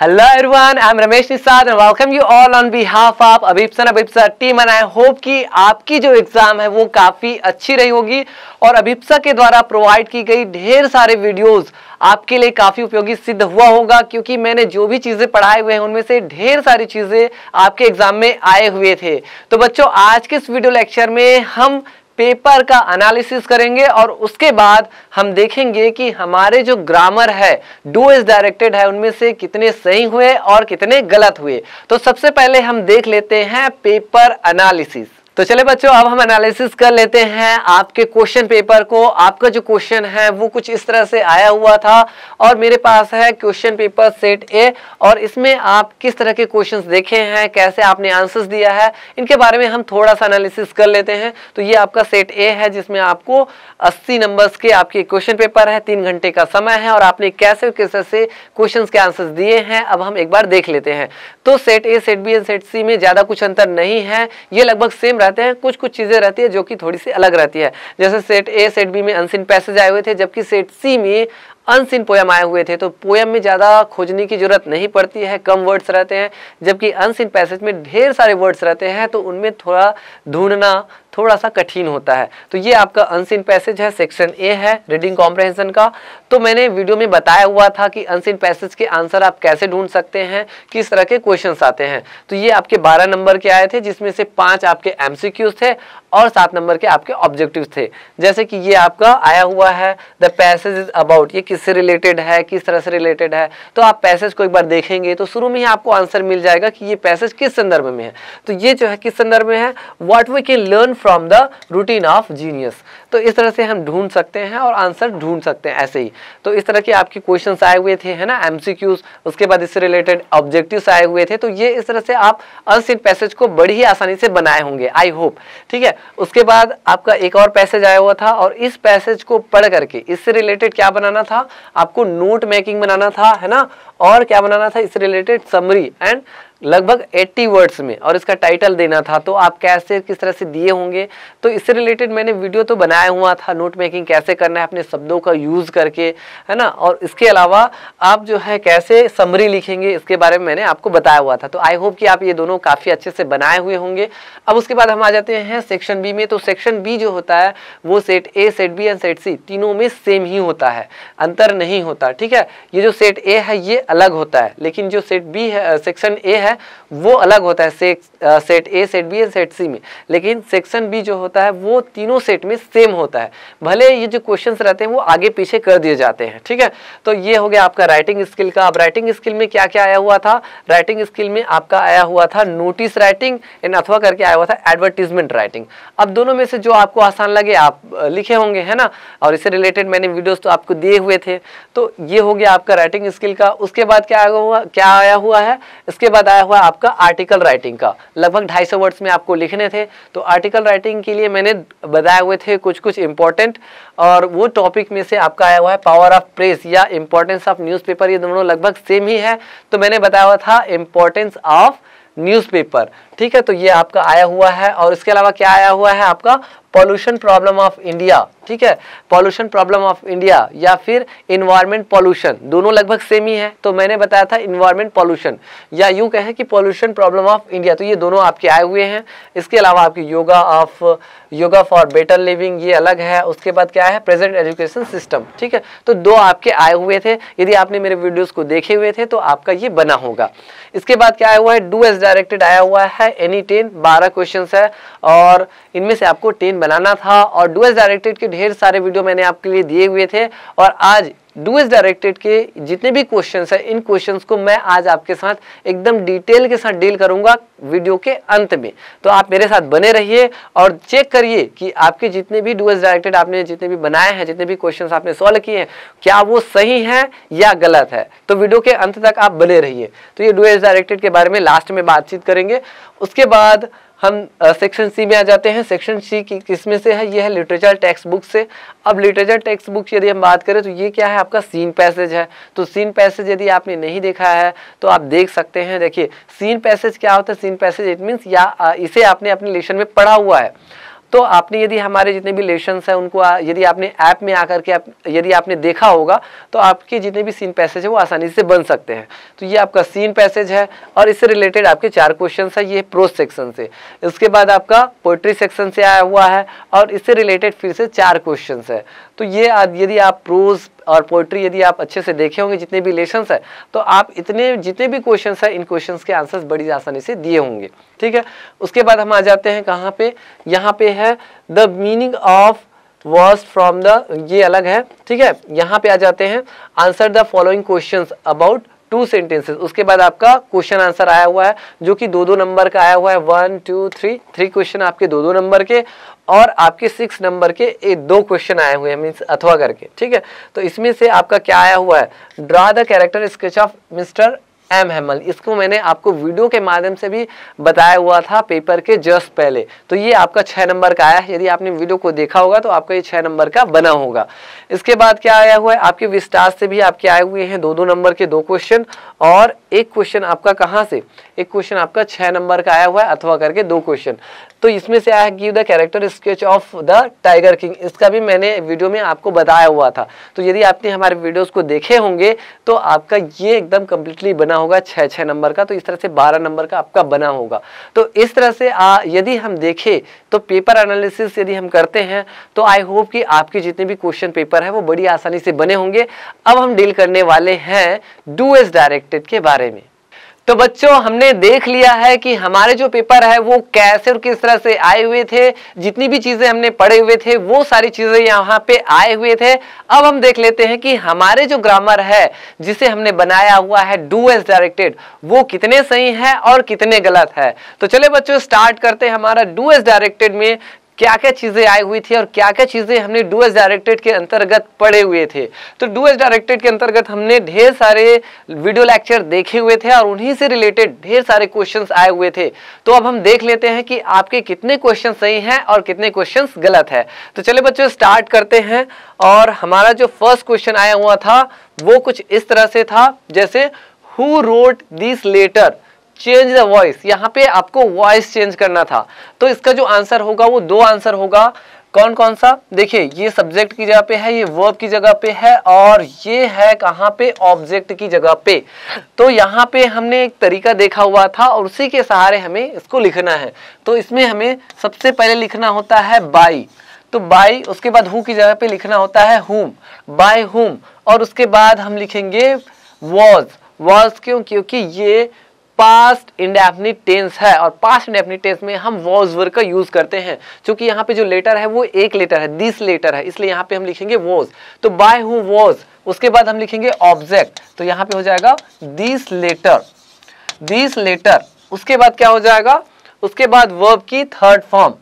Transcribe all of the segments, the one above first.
Hello everyone, I am Ramesh Nisaar and welcome you all on behalf of Abhipsa and Abhipsa team and I hope कि आपकी जो exam है वो काफ़ी अच्छी रही होगी और अभिप्सा के द्वारा प्रोवाइड की गई ढेर सारे वीडियोस आपके लिए काफ़ी उपयोगी सिद्ध हुआ होगा क्योंकि मैंने जो भी चीज़ें पढ़ाए हुए हैं उनमें से ढेर सारी चीज़ें आपके एग्जाम में आए हुए थे। तो बच्चों आज के इस वीडियो लेक्चर में हम पेपर का एनालिसिस करेंगे और उसके बाद हम देखेंगे कि हमारे जो ग्रामर है डू इज डायरेक्टेड है उनमें से कितने सही हुए और कितने गलत हुए। तो सबसे पहले हम देख लेते हैं पेपर एनालिसिस। तो चले बच्चों अब हम एनालिसिस कर लेते हैं आपके क्वेश्चन पेपर को। आपका जो क्वेश्चन है वो कुछ इस तरह से आया हुआ था और मेरे पास है क्वेश्चन पेपर सेट ए और इसमें आप किस तरह के क्वेश्चंस देखे हैं, कैसे आपने आंसर्स दिया है, इनके बारे में हम थोड़ा सा एनालिसिस कर लेते हैं। तो ये आपका सेट ए है जिसमें आपको 80 नंबर्स के आपके क्वेश्चन पेपर है, 3 घंटे का समय है और आपने कैसे कैसे से क्वेश्चन के आंसर्स दिए हैं अब हम एक बार देख लेते हैं। तो set A, set B and set C में ज़्यादा कुछ अंतर नहीं है, ये लगभग सेम हैं, कुछ कुछ चीजें रहती है जो कि थोड़ी सी अलग रहती है। जैसे सेट ए सेट बी में अनसीन पैसेज आए हुए थे जबकि सेट सी में अनसीन पोयम आए हुए थे। तो पोयम में ज़्यादा खोजने की जरूरत नहीं पड़ती है, कम वर्ड्स रहते हैं, जबकि अनसीन पैसेज में ढेर सारे वर्ड्स रहते हैं तो उनमें थोड़ा ढूंढना थोड़ा सा कठिन होता है। तो ये आपका अनसीन पैसेज है, सेक्शन ए है रीडिंग कॉम्प्रहेंशन का। तो मैंने वीडियो में बताया हुआ था कि अनसीन पैसेज के आंसर आप कैसे ढूंढ सकते हैं, किस तरह के क्वेश्चंस आते हैं। तो ये आपके 12 नंबर के आए थे जिसमें से 5 आपके एमसीक्यूज थे और 7 नंबर के आपके ऑब्जेक्टिव थे। जैसे कि ये आपका आया हुआ है द पैसेज इज अबाउट, ये किससे रिलेटेड है, किस तरह से रिलेटेड है। तो आप पैसेज को एक बार देखेंगे तो शुरू में ही आपको आंसर मिल जाएगा कि ये पैसेज किस संदर्भ में है। तो ये जो है किस संदर्भ में है, what we can learn from the routine of genius. तो इस तरह से हम ढूंढ सकते हैं और आंसर ढूंढ सकते हैं ऐसे ही। तो इस तरह के आपके क्वेश्चंस आए हुए थे, है ना, एमसीक्यूज, उसके बाद इससे रिलेटेड ऑब्जेक्टिव्स आए हुए थे। तो ये इस तरह से आप अनसीन पैसेज को बड़ी ही आसानी से बनाए होंगे, आई होप, ठीक है। उसके बाद आपका एक और पैसेज आया हुआ था और इस पैसेज को पढ़ करके इससे रिलेटेड क्या बनाना था, आपको नोट मेकिंग बनाना था, है ना, और क्या बनाना था, इससे रिलेटेड समरी एंड लगभग 80 वर्ड्स में, और इसका टाइटल देना था। तो आप कैसे किस तरह से दिए होंगे, तो इससे रिलेटेड मैंने वीडियो तो बनाया हुआ था, नोट मेकिंग कैसे करना है अपने शब्दों का यूज़ करके, है ना, और इसके अलावा आप जो है कैसे समरी लिखेंगे इसके बारे में मैंने आपको बताया हुआ था। तो आई होप कि आप ये दोनों काफ़ी अच्छे से बनाए हुए होंगे। अब उसके बाद हम आ जाते हैं सेक्शन बी में। तो सेक्शन बी जो होता है वो set A set B and set C तीनों में सेम ही होता है, अंतर नहीं होता, ठीक है। ये जो सेट ए है ये अलग होता है लेकिन जो सेट बी है सेक्शन ए है वो अलग होता है set A set B and set C में, लेकिन सेक्शन बी जो होता है वो तीनों सेट में सेम होता है, भले ये जो क्वेश्चंस रहते हैं वो आगे पीछे कर दिए जाते हैं, ठीक है। तो ये हो गया आपका राइटिंग स्किल का। अब राइटिंग स्किल में क्या क्या आया हुआ था, राइटिंग स्किल में आपका आया हुआ था नोटिस राइटिंग एंड अथवा करके आया हुआ था एडवर्टीजमेंट राइटिंग। अब दोनों में से जो आपको आसान लगे आप लिखे होंगे, है ना, और इससे रिलेटेड मैंने वीडियोज तो आपको दिए हुए थे। तो ये हो गया आपका राइटिंग स्किल का। उसके बाद क्या आया हुआ है, इसके बाद आया हुआ आपका आर्टिकल राइटिंग का। लगभग 250 वर्ड्स में आपको लिखने थे। तो आर्टिकल राइटिंग के लिए मैंने बताए हुए थे कुछ कुछ इंपॉर्टेंट, और वो टॉपिक में से आपका आया हुआ है पावर ऑफ प्रेस या इंपॉर्टेंस ऑफ न्यूज़पेपर। ये दोनों लगभग सेम ही है। तो मैंने बताया हुआ था इंपॉर्टेंस ऑफ न्यूज़पेपर, ठीक है। तो ये आपका आया हुआ है। और इसके अलावा क्या आया हुआ है आपका पॉल्यूशन प्रॉब्लम ऑफ इंडिया, ठीक है, पॉल्यूशन प्रॉब्लम ऑफ इंडिया या फिर इन्वायरमेंट पॉल्यूशन, दोनों लगभग सेम ही है। तो मैंने बताया था इन्वायरमेंट पॉल्यूशन या यूँ कहें कि पॉल्यूशन प्रॉब्लम ऑफ इंडिया। तो ये दोनों आपके आए हुए हैं। इसके अलावा आपकी योगा फॉर बेटर लिविंग, ये अलग है। उसके बाद क्या है प्रेजेंट एजुकेशन सिस्टम, ठीक है। तो दो आपके आए हुए थे, यदि आपने मेरे वीडियोज़ को देखे हुए थे तो आपका ये बना होगा। इसके बाद क्या आया हुआ है डू एज डायरेक्टेड आया हुआ है, एनी 10-12 क्वेश्चन है और इनमें से आपको 10 बनाना था। और डू एज डायरेक्टेड के ढेर सारे वीडियो मैंने आपके लिए दिए हुए थे और आज डू एज डायरेक्टेड के जितने भी क्वेश्चंस हैं इन क्वेश्चंस को मैं आज आपके साथ एकदम डिटेल के साथ डील करूंगा वीडियो के अंत में। तो आप मेरे साथ बने रहिए और चेक करिए कि आपके जितने भी डू एज डायरेक्टेड आपने जितने भी बनाए हैं, जितने भी क्वेश्चंस आपने सॉल्व किए हैं, क्या वो सही हैं या गलत है। तो वीडियो के अंत तक आप बने रहिए। तो ये डू एज डायरेक्टेड के बारे में लास्ट में बातचीत करेंगे। उसके बाद हम सेक्शन सी में आ जाते हैं। सेक्शन सी किसमें से है, ये है लिटरेचर टेक्स्ट बुक से। अब लिटरेचर टेक्स्ट बुक यदि हम बात करें तो ये क्या है आपका सीन पैसेज है। तो सीन पैसेज यदि आपने नहीं देखा है तो आप देख सकते हैं। देखिए सीन पैसेज क्या होता है, सीन पैसेज इट मीन्स या इसे आपने अपने लेसन में पढ़ा हुआ है तो आपने यदि हमारे जितने भी लेशंस हैं उनको यदि आपने ऐप में आकर के यदि आपने देखा होगा तो आपके जितने भी सीन पैसेज है वो आसानी से बन सकते हैं। तो ये आपका सीन पैसेज है और इससे रिलेटेड आपके 4 क्वेश्चन है। ये प्रोज सेक्शन से, इसके बाद आपका पोइट्री सेक्शन से आया हुआ है और इससे रिलेटेड फिर से 4 क्वेश्चन है। तो ये यदि आप प्रोज और पोइट्री यदि आप अच्छे से देखे होंगे जितने भी लेशंस है तो आप जितने भी क्वेश्चन है इन क्वेश्चन के आंसर्स बड़ी आसानी से दिए होंगे। ठीक है, उसके बाद हम आ जाते हैं कहाँ पे, यहाँ पे है the meaning of words from the, ये अलग है। ठीक है, यहाँ पे आ जाते हैं answer the following questions about 2 sentences. उसके बाद आपका क्वेश्चन आंसर आया हुआ है जो कि 2-2 नंबर का आया हुआ है। 1, 2, 3 क्वेश्चन आपके 2-2 नंबर के और आपके 6 नंबर के 2 क्वेश्चन आए हुए हैं, मीन्स अथवा करके। ठीक है, तो इसमें से आपका क्या आया हुआ है, draw the character sketch of mister M Hamel. इसको मैंने आपको वीडियो के माध्यम से भी बताया हुआ था पेपर के जस्ट पहले। तो ये आपका 6 नंबर का आया है, यदि आपने वीडियो को देखा होगा तो आपका ये 6 नंबर का बना होगा। इसके बाद क्या आया हुआ है, आपके विस्तार से भी आपके आए हुए हैं 2-2 नंबर के 2 क्वेश्चन और एक क्वेश्चन आपका कहाँ से, एक क्वेश्चन आपका 6 नंबर का आया हुआ है अथवा करके 2 क्वेश्चन। तो इसमें से आया है give the character sketch of the tiger king. इसका भी मैंने वीडियो में आपको बताया हुआ था। तो यदि आपने हमारे वीडियोस को देखे होंगे तो आपका ये एकदम कम्प्लीटली बना होगा 6-6 नंबर का। तो इस तरह से 12 नंबर का आपका बना होगा। तो इस तरह से यदि हम देखें तो पेपर एनालिसिस यदि हम करते हैं तो आई होप कि आपके जितने भी क्वेश्चन पेपर है वो बड़ी आसानी से बने होंगे। अब हम डील करने वाले हैं डू एज डायरेक्टेड के बारे में। तो बच्चों हमने देख लिया है कि हमारे जो पेपर है वो कैसे और किस तरह से आए हुए थे, जितनी भी चीजें हमने पढ़े हुए थे वो सारी चीजें यहाँ पे आए हुए थे। अब हम देख लेते हैं कि हमारे जो ग्रामर है जिसे हमने बनाया हुआ है डू एज डायरेक्टेड वो कितने सही है और कितने गलत है। तो चले बच्चों स्टार्ट करते हैं। हमारा डू एज डायरेक्टेड में क्या क्या चीजें आई हुई थी और क्या क्या चीजें हमने डू एज डायरेक्टेड के अंतर्गत पढ़े हुए थे। तो डू एज डायरेक्टेड के अंतर्गत हमने ढेर सारे वीडियो लेक्चर देखे हुए थे और उन्हीं से रिलेटेड ढेर सारे क्वेश्चंस आए हुए थे। तो अब हम देख लेते हैं कि आपके कितने क्वेश्चन सही हैं और कितने क्वेश्चन गलत है। तो चले बच्चों स्टार्ट करते हैं। और हमारा जो फर्स्ट क्वेश्चन आया हुआ था वो कुछ इस तरह से था जैसे who wrote this letter change the voice. यहाँ पे आपको वॉइस चेंज करना था। तो इसका जो आंसर होगा वो 2 आंसर होगा। कौन कौन सा, देखिए ये सब्जेक्ट की जगह पे है, ये वर्ब की जगह पे है और ये है कहाँ पे, ऑब्जेक्ट की जगह पे। तो यहाँ पे हमने एक तरीका देखा हुआ था और उसी के सहारे हमें इसको लिखना है। तो इसमें हमें सबसे पहले लिखना होता है बाई, तो बाई, उसके बाद हु की जगह पे लिखना होता है हुम, बाय हुम, और उसके बाद हम लिखेंगे वॉज, क्यों, क्योंकि ये पास्ट इंडेफिनिट टेंस है और पास्ट इंडेफिनिट टेंस में हम वॉज वर्ब का यूज करते हैं। क्योंकि यहाँ पे जो लेटर है वो एक लेटर है, दिस लेटर है, इसलिए यहाँ पे हम लिखेंगे वॉज। तो बाय हु वॉज, उसके बाद हम लिखेंगे ऑब्जेक्ट, तो यहाँ पे हो जाएगा दिस लेटर, दिस लेटर। उसके बाद क्या हो जाएगा, उसके बाद वर्ब की थर्ड फॉर्म,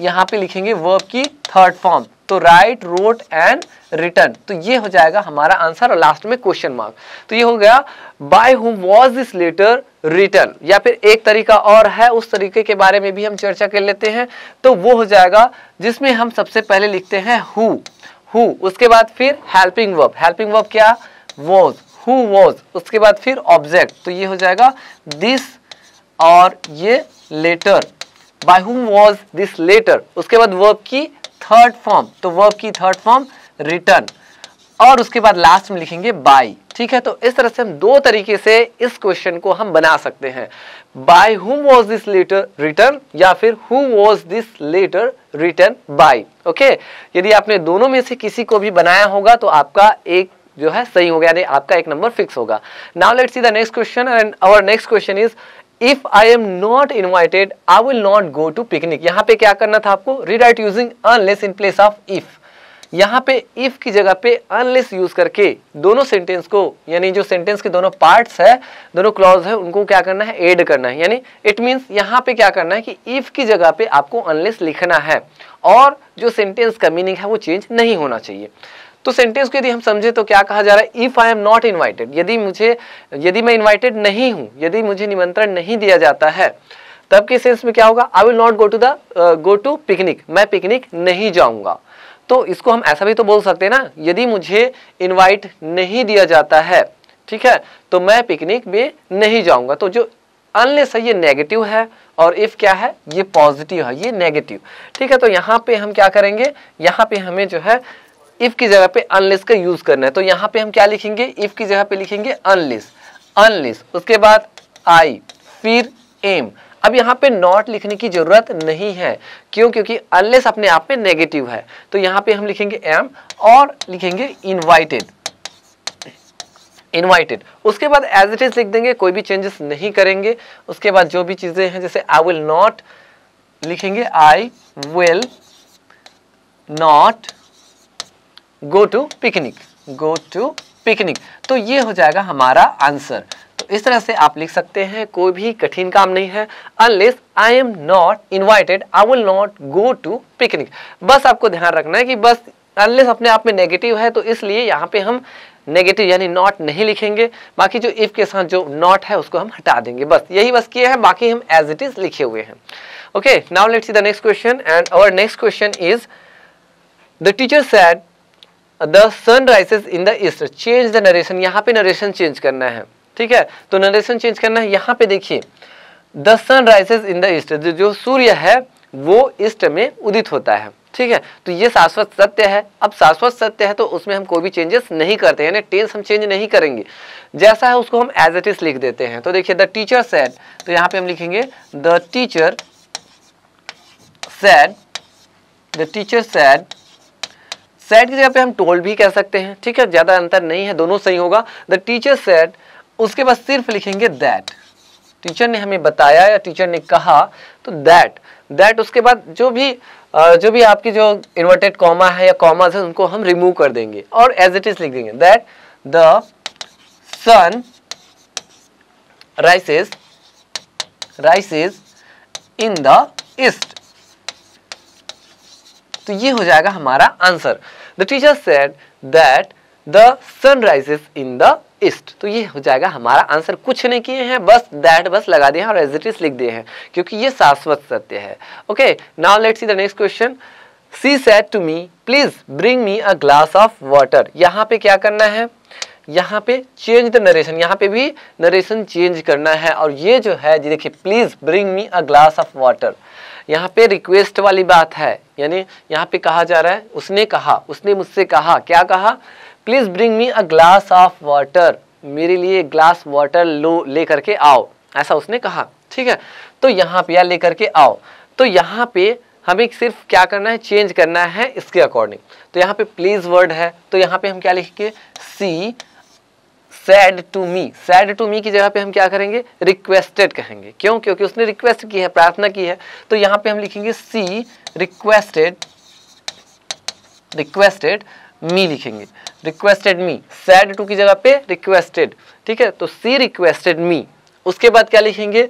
यहाँ पे लिखेंगे वर्ब की थर्ड फॉर्म, तो राइट, रोट एंड रिटर्न। तो ये हो जाएगा हमारा आंसर और लास्ट में क्वेश्चन मार्क। तो ये हो गया bye whom was this letter written. या फिर एक तरीका और है, उस तरीके के बारे में भी हम चर्चा कर लेते हैं। तो वो हो जाएगा जिसमें हम सबसे पहले लिखते हैं हु, उसके बाद फिर हेल्पिंग वर्ब, हेल्पिंग वर्ब क्या, वॉज, हु वॉज, उसके बाद फिर ऑब्जेक्ट, तो ये हो जाएगा दिस और ये letter, by whom was this letter. उसके बाद वर्ब की थर्ड फॉर्म, तो वर्ब की थर्ड फॉर्म रिटर्न, और उसके बाद लास्ट में लिखेंगे बाय। ठीक है, तो इस तरह से हम 2 तरीके से इस क्वेश्चन को हम बना सकते हैं, by whom was this letter written या फिर who was this letter written by. Okay, यदि आपने दोनों में से किसी को भी बनाया होगा तो आपका एक जो है सही होगा, यानी आपका एक नंबर फिक्स होगा। Now let's see the next question and our next question is If I am not invited, I will not go to picnic. यहाँ पे क्या करना था आपको, rewrite using unless in place of if. यहाँ पे if की जगह पे unless यूज करके दोनों सेंटेंस को, यानी जो सेंटेंस के दोनों पार्ट्स है, दोनों क्लॉज है, उनको क्या करना है, ऐड करना है। यानी इट मीन्स यहाँ पे क्या करना है कि if की जगह पे आपको unless लिखना है और जो सेंटेंस का मीनिंग है वो चेंज नहीं होना चाहिए। तो सेंटेंस को यदि हम समझे तो क्या कहा जा रहा है, if I am not invited, यदि मैं इनवाइटेड नहीं हूं, यदि मुझे निमंत्रण नहीं दिया जाता है, तब के सेंस में क्या होगा, I will not go to picnic, मैं पिकनिक नहीं जाऊंगा। तो इसको हम ऐसा भी तो बोल सकते हैं ना, यदि मुझे इनवाइट नहीं दिया जाता है, ठीक है, तो मैं पिकनिक में नहीं जाऊंगा। तो जो अनलेस है ये नेगेटिव है और इफ क्या है, ये पॉजिटिव है, ये नेगेटिव, ठीक है। तो यहाँ पे हम क्या करेंगे, यहाँ पे हमें जो है इफ की जगह पे अनलेस का यूज करना है। तो यहाँ पे हम क्या लिखेंगे, इफ की जगह पे लिखेंगे अनलेस, अनलेस उसके बाद आई, फिर एम। अब यहाँ पे नॉट लिखने की जरूरत नहीं है, क्यों, क्योंकि अनलेस अपने आप में नेगेटिव है। तो यहाँ पे हम लिखेंगे एम और लिखेंगे इनवाइटेड, इनवाइटेड। उसके बाद एज इट इज लिख देंगे, कोई भी चेंजेस नहीं करेंगे। उसके बाद जो भी चीजें हैं, जैसे आई विल नॉट लिखेंगे I will not go to picnic, go to picnic. तो ये हो जाएगा हमारा आंसर। तो इस तरह से आप लिख सकते हैं, कोई भी कठिन काम नहीं है। Unless I am not invited, I will not go to picnic. बस आपको ध्यान रखना है कि बस अनलेस अपने आप में नेगेटिव है, तो इसलिए यहाँ पे हम नेगेटिव यानी नॉट नहीं लिखेंगे। बाकी जो इफ के साथ जो नॉट है उसको हम हटा देंगे, बस यही बस किए हैं। बाकी हम एज इट इज लिखे हुए हैं। Okay, now let's see the next question, and our next question is the teacher said the sun rises in the east, change the narration. यहाँ पे नरेशन चेंज करना है, ठीक है। तो नरेशन चेंज करना है, यहाँ पे देखिए the sun rises in the east, जो सूर्य है वो ईस्ट में उदित होता है, ठीक है। तो ये शाश्वत सत्य है। अब शाश्वत सत्य है तो उसमें हम कोई भी चेंजेस नहीं करते, यानी टेंस हम चेंज नहीं करेंगे, जैसा है उसको हम एज इट इज लिख देते हैं। तो देखिए द टीचर सेड, तो यहाँ पे हम लिखेंगे the teacher said, the teacher said, said की जगह पे हम टोल्ड भी कह सकते हैं, ठीक है, ज्यादा अंतर नहीं है, दोनों सही होगा। द टीचर सेड, उसके बाद सिर्फ लिखेंगे दैट, टीचर ने हमें बताया या टीचर ने कहा, तो दैट, दैट उसके बाद जो भी आपकी जो इन्वर्टेड कॉमा है या कॉमास है उनको हम रिमूव कर देंगे और एज इट इज लिख देंगे that the sun rises, rises in the east. तो ये हो जाएगा हमारा answer. The teacher said that the sun rises in the east. तो ये हो जाएगा हमारा आंसर। कुछ नहीं किए हैं, बस दैट बस लगा दिए हैं और एज इट इज लिख दिए हैं, क्योंकि ये शाश्वत सत्य है। Okay, now let's see the next question. She said to me please bring me a glass of water. यहाँ पे क्या करना है, यहाँ पे चेंज द नरेशन, यहाँ पे भी नरेशन चेंज करना है। और ये जो है जी देखिए, please bring me a glass of water, यहाँ पे रिक्वेस्ट वाली बात है, यानी यहाँ पे कहा जा रहा है उसने कहा, उसने मुझसे कहा, क्या कहा, please bring me a glass of water, मेरे लिए ग्लास वाटर लो, ले करके आओ, ऐसा उसने कहा, ठीक है। तो यहाँ पे या ले करके आओ, तो यहाँ पे हमें सिर्फ क्या करना है, चेंज करना है इसके अकॉर्डिंग। तो यहाँ पे प्लीज वर्ड है, तो यहाँ पे हम क्या लिखेंगे, she said to me, said to me की जगह पे हम क्या करेंगे, रिक्वेस्टेड कहेंगे, क्यों, क्योंकि उसने रिक्वेस्ट की है, प्रार्थना की है। तो यहाँ पे हम लिखेंगे सी रिक्वेस्टेड, रिक्वेस्टेड मी लिखेंगे, रिक्वेस्टेड मी, सैड टू की जगह पे रिक्वेस्टेड, ठीक है। तो सी रिक्वेस्टेड मी, उसके बाद क्या लिखेंगे,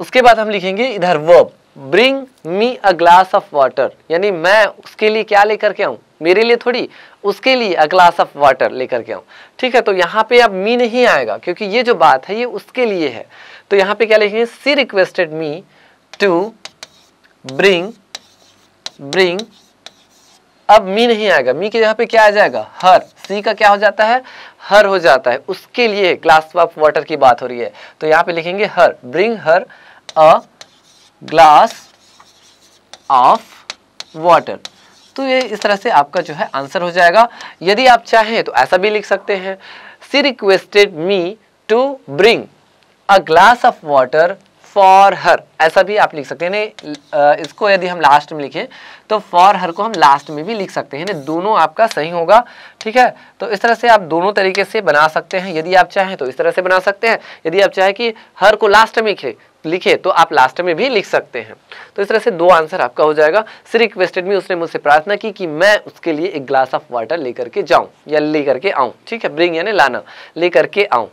उसके बाद हम लिखेंगे इधर verb, bring me a glass of water, यानी मैं उसके लिए क्या लेकर के आऊँ, मेरे लिए थोड़ी, उसके लिए अ ग्लास ऑफ वाटर लेकर के आऊँ, ठीक है। तो यहाँ पे अब मी नहीं आएगा, क्योंकि ये जो बात है ये उसके लिए है। तो यहाँ पे क्या लिखेंगे, she requested me to bring, bring, अब मी नहीं आएगा, मी की जगह पे क्या आ जाएगा, हर, सी का क्या हो जाता है, हर हो जाता है, उसके लिए ग्लास ऑफ वाटर की बात हो रही है। तो यहाँ पे लिखेंगे her, bring her a glass of water. तो ये इस तरह से आपका जो है आंसर हो जाएगा। यदि आप चाहें तो ऐसा भी लिख सकते हैं, she requested me to bring a glass of water for her, ऐसा भी आप लिख सकते हैं। इसको यदि हम लास्ट में लिखें तो फॉर हर को हम लास्ट में भी लिख सकते हैं, दोनों आपका सही होगा, ठीक है। तो इस तरह से आप दोनों तरीके से बना सकते हैं, यदि आप चाहें तो इस तरह से बना सकते हैं, यदि आप चाहें कि हर को लास्ट में लिखे तो आप लास्ट में भी लिख सकते हैं। तो इस तरह से दो आंसर आपका हो जाएगा। सी रिक्वेस्टेड मी, उसने मुझसे प्रार्थना की कि मैं उसके लिए एक ग्लास ऑफ वाटर लेकर के जाऊँ या लेकर के आऊँ, ठीक है, ब्रिंग यानी लाना, लेकर के आऊँ।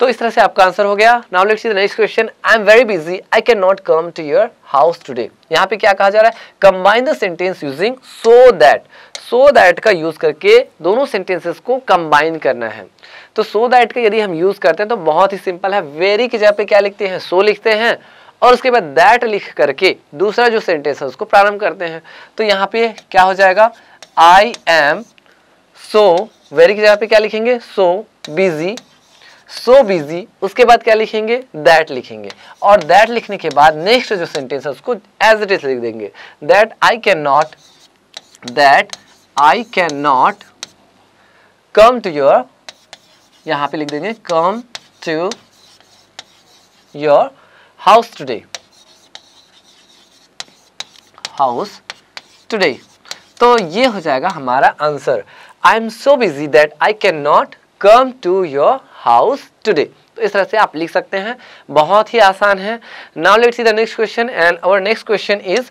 तो इस तरह से आपका आंसर हो गया। Now let's see the next question. I am very busy, I can not come to your house today. यहाँ पे क्या कहा जा रहा है, combine the sentence using so that. So that का यूज करके दोनों सेंटेंसेस को कंबाइन करना है। तो सो दैट का यदि हम यूज करते हैं तो बहुत ही सिंपल है, वेरी की जगह पे क्या लिखते हैं, सो लिखते हैं और उसके बाद दैट लिख करके दूसरा जो सेंटेंस है उसको प्रारंभ करते हैं। तो यहाँ पे क्या हो जाएगा, आई एम सो, वेरी की जगह पे क्या लिखेंगे, सो बिजी, so busy, उसके बाद क्या लिखेंगे, that लिखेंगे, और that लिखने के बाद नेक्स्ट जो सेंटेंस है उसको as it is लिख देंगे, that I cannot come to your, यहाँ पे लिख देंगे come to your house today, house today। तो ये हो जाएगा हमारा answer, I am so busy that I can not come to your house today. तो इस तरह से आप लिख सकते हैं, बहुत ही आसान है। Now let's see the next question and our next question is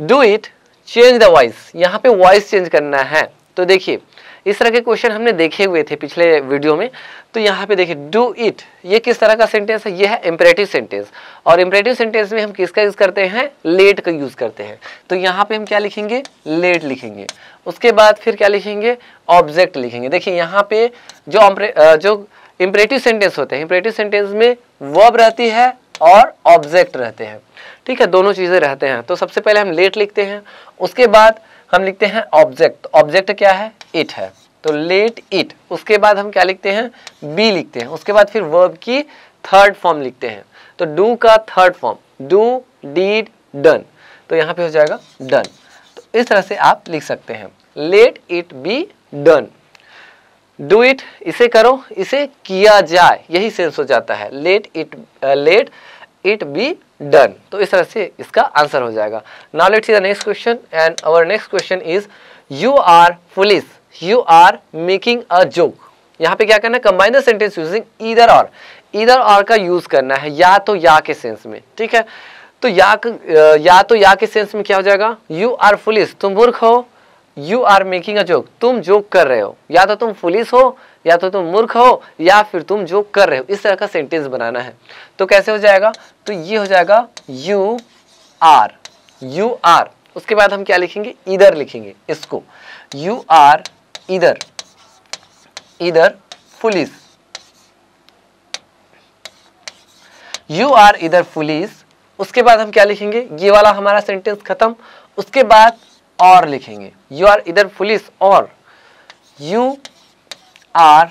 do it change the voice. यहाँ पे वॉइस चेंज करना है, तो देखिए इस तरह के क्वेश्चन हमने देखे हुए थे पिछले वीडियो में। तो यहाँ पे देखिए डू इट, ये किस तरह का सेंटेंस है, ये है इम्परेटिव सेंटेंस, और इम्परेटिव सेंटेंस में हम किसका यूज़ करते हैं, लेट का यूज़ करते हैं। तो यहाँ पे हम क्या लिखेंगे, लेट लिखेंगे, उसके बाद फिर क्या लिखेंगे, ऑब्जेक्ट लिखेंगे। देखिए यहाँ पे जो इम्परेटिव सेंटेंस होते हैं, इम्परेटिव सेंटेंस में वर्ब रहती है और ऑब्जेक्ट रहते हैं, ठीक है, दोनों चीज़ें रहते हैं। तो सबसे पहले हम लेट लिखते हैं, उसके बाद हम लिखते हैं ऑब्जेक्ट, ऑब्जेक्ट क्या है, इट है, तो लेट इट। उसके बाद हम क्या लिखते हैं, बी लिखते हैं, उसके बाद फिर वर्ब की थर्ड फॉर्म लिखते हैं, तो डू का third form, do did done, तो यहाँ पे हो जाएगा डन। तो इस तरह से आप लिख सकते हैं, let it be done, do it इसे करो, इसे किया जाए, यही सेंस हो जाता है, लेट इट बी डन। तो इस तरह से इसका आंसर हो जाएगा। Now let's see the next question and our next question is you are foolish, you are making a joke. यहाँ पे क्या करना है, combine the sentence using either or, either or का यूज करना है, या तो या के सेंस में, ठीक है। तो या तो या के सेंस में क्या हो जाएगा, यू आर फुलिश, तुम मूर्ख हो, you are making a joke, तुम जोक कर रहे हो, या तो तुम फुलिश हो, या तो तुम मूर्ख हो, या फिर तुम जोक कर रहे हो, इस तरह का सेंटेंस बनाना है। तो कैसे हो जाएगा, तो ये हो जाएगा यू आर, यू आर, उसके बाद हम क्या लिखेंगे, इधर लिखेंगे इसको, you are either either foolish, you are either foolish, उसके बाद हम क्या लिखेंगे, ये वाला हमारा सेंटेंस खत्म, उसके बाद और लिखेंगे, you are either foolish or you are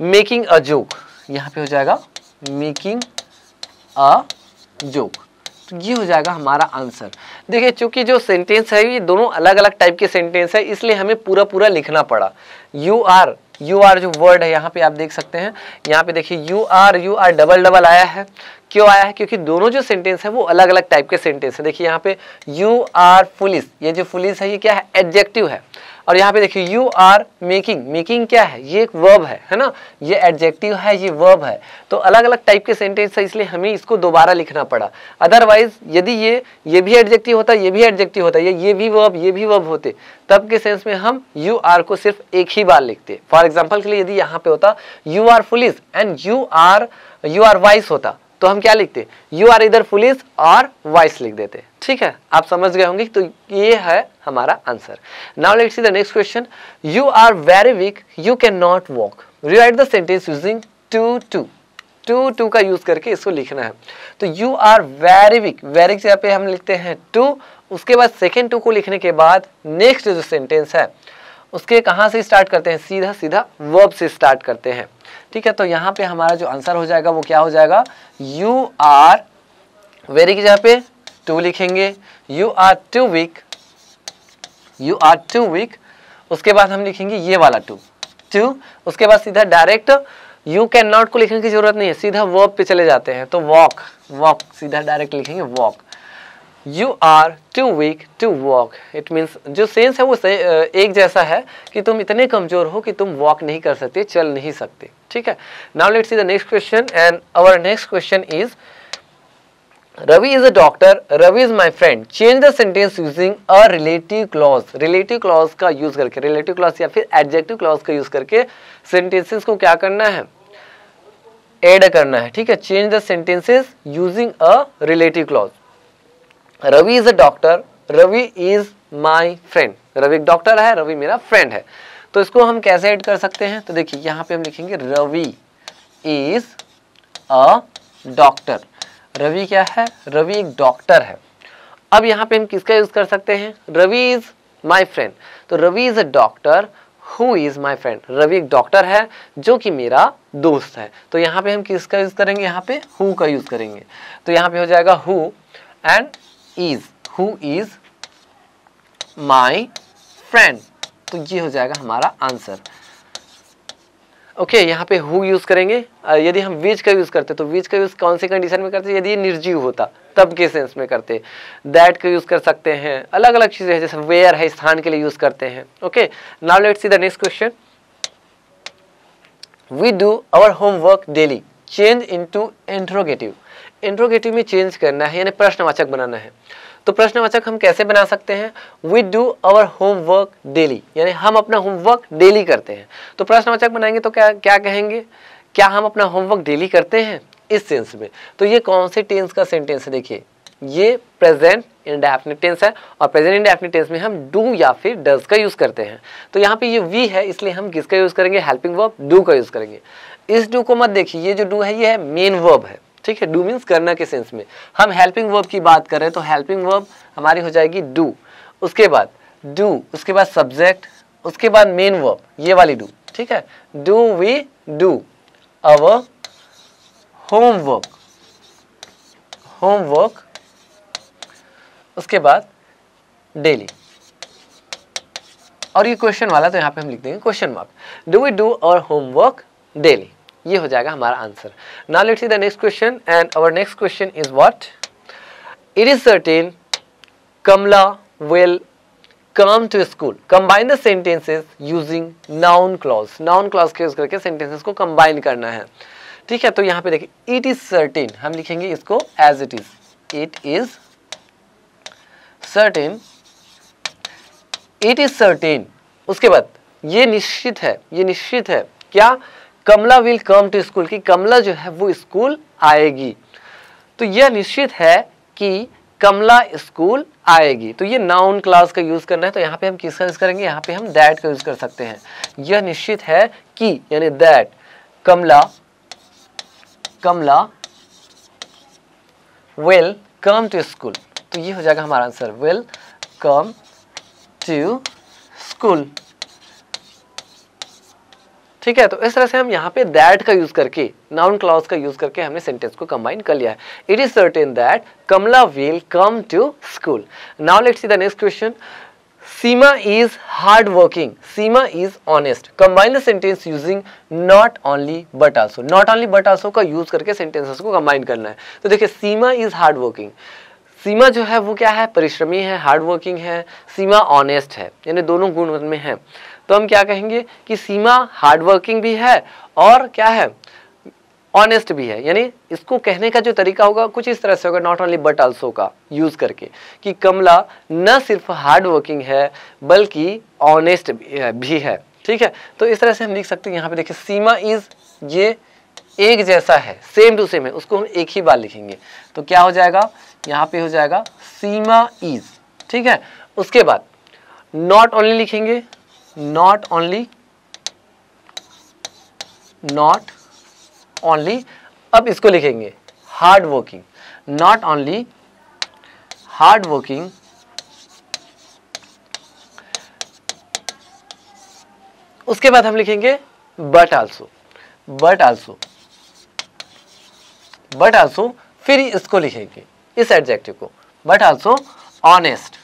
making a joke, यहाँ पे हो जाएगा मेकिंग अ जोक। तो ये हो जाएगा हमारा आंसर। देखिए चूंकि जो सेंटेंस है ये दोनों अलग अलग टाइप के सेंटेंस है, इसलिए हमें पूरा पूरा लिखना पड़ा। यू आर जो वर्ड है यहाँ पे आप देख सकते हैं, यहाँ पे देखिए यू आर डबल डबल आया है, क्यों आया है, क्योंकि दोनों जो सेंटेंस है वो अलग अलग टाइप के सेंटेंस है। देखिए यहाँ पे यू आर फुलिश, ये जो फुलिश है ये क्या है, एडजेक्टिव है, और यहाँ पे देखिए यू आर मेकिंग, मेकिंग क्या है, ये एक वर्ब है ना, ये एडजेक्टिव है, ये वर्ब है, तो अलग अलग टाइप के सेंटेंस है, इसलिए हमें इसको दोबारा लिखना पड़ा। अदरवाइज यदि ये भी एडजेक्टिव होता, ये भी एडजेक्टिव होता, ये भी वर्ब होते, तब के सेंस में हम यू आर को सिर्फ एक ही बार लिखते। फॉर एग्जाम्पल के लिए यदि यहाँ पे होता you are foolish and you are wise होता, तो हम क्या लिखते, you are either foolish or wise लिख देते, ठीक है, आप समझ गए होंगे। तो ये है हमारा answer. Now let's see the next question, you are very weak, you can not walk, rewrite the sentence using too to, to to का यूज करके इसको लिखना है। तो you are very weak, very की जगह पे हम लिखते हैं टू, उसके बाद सेकेंड टू को लिखने के बाद नेक्स्ट जो सेंटेंस है उसके कहाँ से स्टार्ट करते हैं, सीधा सीधा वर्ब से स्टार्ट करते हैं, ठीक है। तो यहाँ पे हमारा जो आंसर हो जाएगा वो क्या हो जाएगा, यू आर वेरी की जगह पे टू लिखेंगे, यू आर टू वीक, उसके बाद हम लिखेंगे ये वाला टू, उसके बाद सीधा डायरेक्ट यू कैन नॉट को लिखने की जरूरत नहीं है, सीधा वर्ब पे चले जाते हैं। तो वॉक सीधा डायरेक्ट लिखेंगे walk, you are too weak to walk, it means जो सेंस है वो एक जैसा है कि तुम इतने कमजोर हो कि तुम वॉक नहीं कर सकते, चल नहीं सकते, ठीक है। Now let's see the next question and our next question is Ravi is a doctor, Ravi is my friend, change the sentence using a relative clause, relative clause का यूज करके, रिलेटिव क्लॉज या फिर एडजेक्टिव क्लॉज का use करके sentences को क्या करना है, एड करना है, ठीक है। Change the sentences using a relative clause, Ravi is a doctor, Ravi is my friend, Ravi एक डॉक्टर है, रवि मेरा फ्रेंड है। तो इसको हम कैसे ऐड कर सकते हैं, तो देखिए यहाँ पे हम लिखेंगे Ravi is a doctor, Ravi क्या है, रवि एक डॉक्टर है। अब यहाँ पे हम किसका यूज कर सकते हैं, रवि इज माई फ्रेंड, तो Ravi is a doctor who is my friend, Ravi एक डॉक्टर है जो कि मेरा दोस्त है। तो यहाँ पे हम किसका यूज करेंगे, यहाँ पे हु का यूज करेंगे। तो यहाँ पे हो जाएगा who and is, who is my friend. तो ये हो जाएगा हमारा आंसर। ओके यहाँ पे हु यूज करेंगे। यदि हम विच का यूज करते तो विच का यूज कौन सी कंडीशन में करते, यदि ये निर्जीव होता तब के सेंस में करते। दैट का यूज कर सकते हैं, अलग अलग चीजें हैं, जैसे वेयर है स्थान के लिए यूज करते हैं। Okay now let's see the next question. We do our homework daily, change into interrogative. Interrogative में चेंज करना है यानी प्रश्नवाचक बनाना है। तो प्रश्नवाचक हम कैसे बना सकते हैं, we do our homework daily, यानी हम अपना होमवर्क डेली करते हैं। तो प्रश्नवाचक बनाएंगे तो क्या कहेंगे, क्या हम अपना होमवर्क डेली करते हैं, इस सेंस में। तो ये कौन से टेंस का सेंटेंस है, देखिए ये प्रेजेंट इंडेफिनिट टेंस है और प्रेजेंट इंडेफिनिट टेंस में हम डू या फिर डज का यूज करते हैं। तो यहाँ पे ये वी है इसलिए हम किसका यूज करेंगे, हेल्पिंग वर्ब डू का यूज करेंगे। इस डू को मत देखिए, ये जो डू है ये मेन वर्ब है, ठीक है। डू मीन्स करना के सेंस में। हम हेल्पिंग वर्ब की बात कर रहे हैं तो हेल्पिंग वर्ब हमारी हो जाएगी डू, उसके बाद डू, उसके बाद सब्जेक्ट, उसके बाद मेन वर्ब, ये वाली डू, ठीक है। Do we do our homework, homework उसके बाद डेली। और ये क्वेश्चन वाला तो यहाँ पे हम लिख देंगे question mark, do we do our homework daily. ये हो जाएगा हमारा answer. Now let's see the next question and our next question is what. It is certain Kamala will come to school. Combine the sentences using noun clause. Noun clause का use करके sentences को combine करना है, ठीक है। तो यहाँ पे देखिए इट इज सर्टेन, हम लिखेंगे इसको as it is certain, it is certain. उसके बाद ये निश्चित है, ये निश्चित है क्या, कमला विल कम टू स्कूल, की कमला जो है वो स्कूल आएगी। तो यह निश्चित है कि कमला स्कूल आएगी। तो ये नाउन क्लॉज का यूज करना है। तो यहाँ पे हम किसका यूज करेंगे, यहाँ पे हम दैट का यूज कर सकते हैं। यह निश्चित है कि यानी that Kamala, Kamala will come to school. तो ये हो जाएगा हमारा answer, will come to school, ठीक है। तो इस तरह से हम यहाँ पे दैट का यूज करके नाउन क्लॉज का यूज करके हमने सेंटेंस को कंबाइन कर लिया है। It is certain that Kamala will come to school. Now let's see the next question. Seema is hard working, Seema is honest. Combine the sentence using not only but also. Not only but also का use करके sentences को combine करना है। तो देखिए Seema is hard working, Seema जो है वो क्या है, परिश्रमी है, हार्ड वर्किंग है। सीमा ऑनेस्ट है, यानी दोनों गुण में है। तो हम क्या कहेंगे कि सीमा हार्ड वर्किंग भी है और क्या है, ऑनेस्ट भी है। यानी इसको कहने का जो तरीका होगा कुछ इस तरह से होगा, नॉट ओनली बट आल्सो का यूज करके, कि कमला न सिर्फ हार्ड वर्किंग है बल्कि ऑनेस्ट भी है, ठीक है। तो इस तरह से हम लिख सकते हैं। यहाँ पे देखिए सीमा इज, ये एक जैसा है, सेम टू सेम है, उसको हम एक ही बार लिखेंगे। तो क्या हो जाएगा, यहाँ पे हो जाएगा सीमा इज, ठीक है। उसके बाद नॉट ओनली लिखेंगे, नॉट ओनली, नॉट ओनली, अब इसको लिखेंगे hard working. Not only hard working उसके बाद हम लिखेंगे but also, but also, but also, फिर इसको लिखेंगे इस एडजेक्टिव को, बट आल्सो ऑनेस्ट।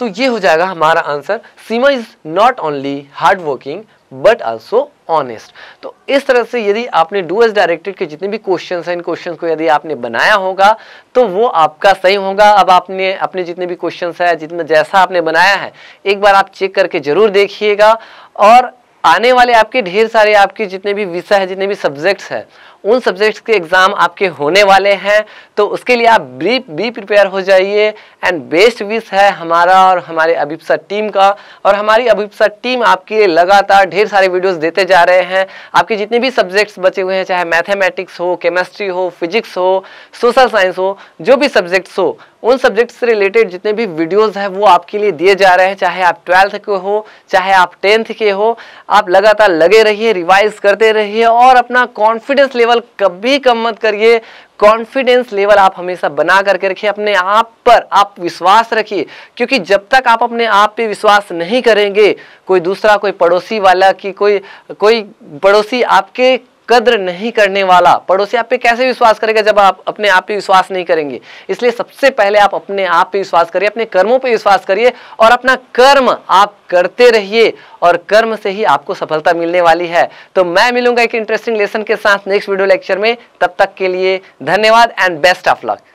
तो ये हो जाएगा हमारा answer, Seema is not only hard working but also honest. तो इस तरह से यदि आपने डू एज डायरेक्टेड के जितने भी क्वेश्चंस हैं, इन क्वेश्चंस को यदि आपने बनाया होगा तो वो आपका सही होगा। अब आपने अपने जितने भी क्वेश्चंस हैं, जितना जैसा आपने बनाया है, एक बार आप चेक करके जरूर देखिएगा। और आने वाले आपके ढेर सारे आपके जितने भी विषय है, जितने भी सब्जेक्ट्स हैं, उन सब्जेक्ट्स के एग्ज़ाम आपके होने वाले हैं। तो उसके लिए आप बी प्रिपेयर हो जाइए। एंड बेस्ट विश है हमारा और हमारे अभिप्सा टीम का। और हमारी अभिप्सा टीम आपके लिए लगातार ढेर सारे वीडियोस देते जा रहे हैं। आपके जितने भी सब्जेक्ट्स बचे हुए हैं, चाहे मैथमेटिक्स हो, केमिस्ट्री हो, फिजिक्स हो, सोशल साइंस हो, जो भी सब्जेक्ट्स हो, उन सब्जेक्ट्स से रिलेटेड जितने भी वीडियोस हैं वो आपके लिए दिए जा रहे हैं। चाहे आप 12th के हो, चाहे आप 10th के हो, आप लगातार लगे रहिए, रिवाइज करते रहिए और अपना कॉन्फिडेंस लेवल लेवल कभी कम मत करिए। कॉन्फिडेंस लेवल आप हमेशा बना करके रखिए, अपने आप पर आप विश्वास रखिए, क्योंकि जब तक आप अपने आप पे विश्वास नहीं करेंगे कोई दूसरा, कोई पड़ोसी वाला कि कोई पड़ोसी आपके कद्र नहीं करने वाला, पड़ोसी आप पे कैसे विश्वास करेगा जब आप अपने आप पे विश्वास नहीं करेंगे। इसलिए सबसे पहले आप अपने आप पे विश्वास करिए, अपने कर्मों पे विश्वास करिए और अपना कर्म आप करते रहिए और कर्म से ही आपको सफलता मिलने वाली है। तो मैं मिलूंगा एक इंटरेस्टिंग लेसन के साथ नेक्स्ट वीडियो लेक्चर में, तब तक के लिए धन्यवाद एंड बेस्ट ऑफ लक।